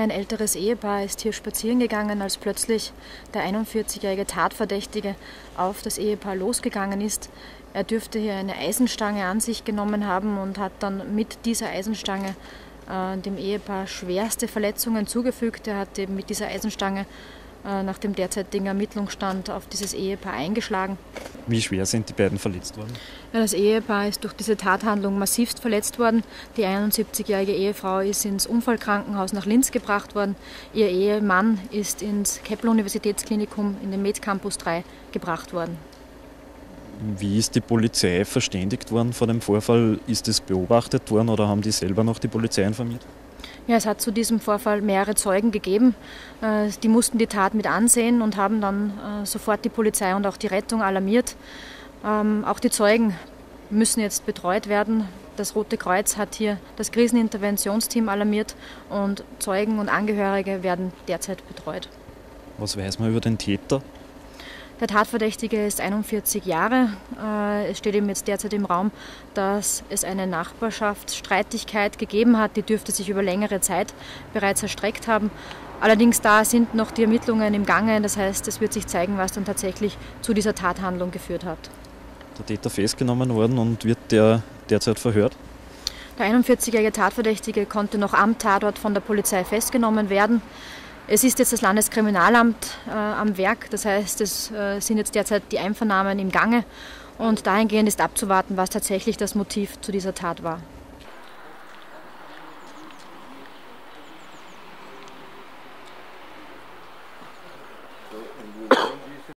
Ein älteres Ehepaar ist hier spazieren gegangen, als plötzlich der 41-jährige Tatverdächtige auf das Ehepaar losgegangen ist. Er dürfte hier eine Eisenstange an sich genommen haben und hat dann mit dieser Eisenstange dem Ehepaar schwerste Verletzungen zugefügt. Er hat eben mit dieser Eisenstange nach dem derzeitigen Ermittlungsstand auf dieses Ehepaar eingeschlagen. Wie schwer sind die beiden verletzt worden? Ja, das Ehepaar ist durch diese Tathandlung massivst verletzt worden. Die 71-jährige Ehefrau ist ins Unfallkrankenhaus nach Linz gebracht worden. Ihr Ehemann ist ins Kepler-Universitätsklinikum in den Med-Campus 3 gebracht worden. Wie ist die Polizei verständigt worden vor dem Vorfall? Ist es beobachtet worden oder haben die selber noch die Polizei informiert? Ja, es hat zu diesem Vorfall mehrere Zeugen gegeben. Die mussten die Tat mit ansehen und haben dann sofort die Polizei und auch die Rettung alarmiert. Auch die Zeugen müssen jetzt betreut werden. Das Rote Kreuz hat hier das Kriseninterventionsteam alarmiert und Zeugen und Angehörige werden derzeit betreut. Was weiß man über den Täter? Der Tatverdächtige ist 41 Jahre. Es steht ihm jetzt derzeit im Raum, dass es eine Nachbarschaftsstreitigkeit gegeben hat. Die dürfte sich über längere Zeit bereits erstreckt haben. Allerdings da sind noch die Ermittlungen im Gange. Das heißt, es wird sich zeigen, was dann tatsächlich zu dieser Tathandlung geführt hat. Der Täter festgenommen worden und wird der derzeit verhört? Der 41-jährige Tatverdächtige konnte noch am Tatort von der Polizei festgenommen werden. Es ist jetzt das Landeskriminalamt am Werk, das heißt, es sind jetzt derzeit die Einvernahmen im Gange und dahingehend ist abzuwarten, was tatsächlich das Motiv zu dieser Tat war.